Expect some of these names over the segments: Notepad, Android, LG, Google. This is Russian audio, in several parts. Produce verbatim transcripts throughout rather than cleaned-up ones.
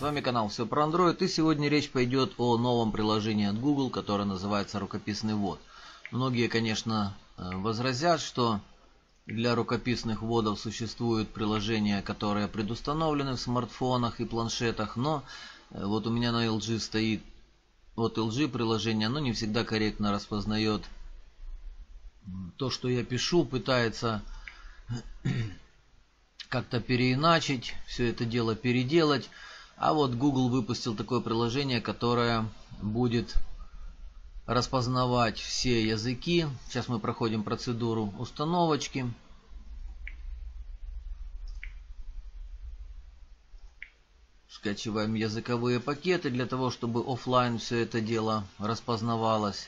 С вами канал Все про Android, и сегодня речь пойдет о новом приложении от Google, которое называется рукописный ввод. Многие, конечно, возразят, что для рукописных вводов существуют приложения, которые предустановлены в смартфонах и планшетах, но вот у меня на эл джи стоит вот эл джи приложение, оно не всегда корректно распознает то, что я пишу, пытается как-то переиначить, все это дело переделать. А вот Google выпустил такое приложение, которое будет распознавать все языки. Сейчас мы проходим процедуру установочки. Скачиваем языковые пакеты для того, чтобы офлайн все это дело распознавалось.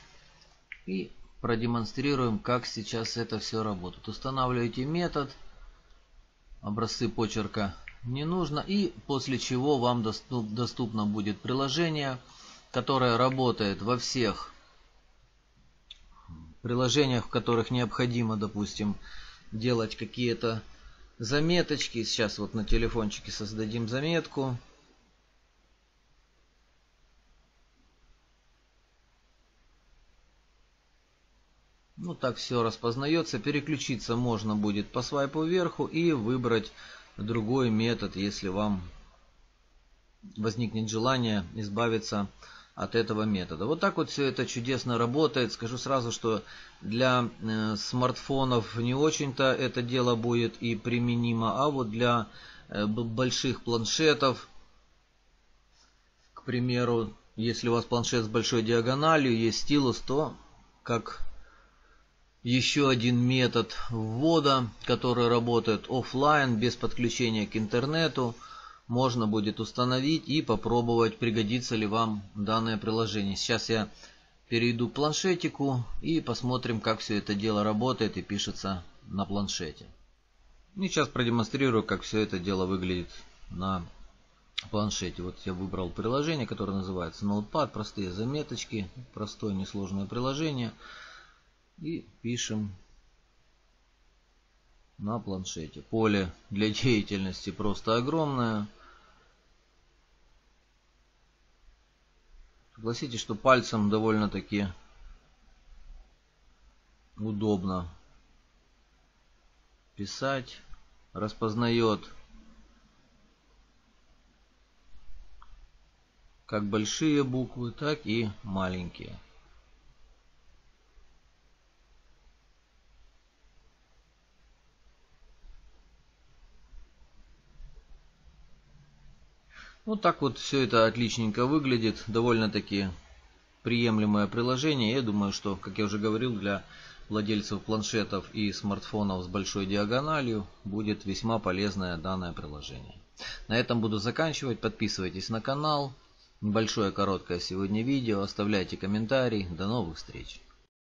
И продемонстрируем, как сейчас это все работает. Устанавливаете метод. Образцы почерка не нужно. И после чего вам доступ, доступно будет приложение, которое работает во всех приложениях, в которых необходимо, допустим, делать какие-то заметочки. Сейчас вот на телефончике создадим заметку. Ну, так все распознается. Переключиться можно будет по свайпу вверху и выбрать другой метод, если вам возникнет желание избавиться от этого метода. Вот так вот все это чудесно работает. Скажу сразу, что для э, смартфонов не очень-то это дело будет и применимо, а вот для э, больших планшетов, к примеру, если у вас планшет с большой диагональю, есть стилус, то как еще один метод ввода, который работает офлайн, без подключения к интернету, можно будет установить и попробовать, пригодится ли вам данное приложение. Сейчас я перейду к планшетику и посмотрим, как все это дело работает и пишется на планшете. И сейчас продемонстрирую, как все это дело выглядит на планшете. Вот я выбрал приложение, которое называется Notepad. Простые заметочки, простое несложное приложение. И пишем на планшете. Поле для деятельности просто огромное. Согласитесь, что пальцем довольно-таки удобно писать. Распознает как большие буквы, так и маленькие. Вот так вот все это отличненько выглядит. Довольно-таки приемлемое приложение. Я думаю, что, как я уже говорил, для владельцев планшетов и смартфонов с большой диагональю будет весьма полезное данное приложение. На этом буду заканчивать. Подписывайтесь на канал. Небольшое короткое сегодня видео. Оставляйте комментарии. До новых встреч.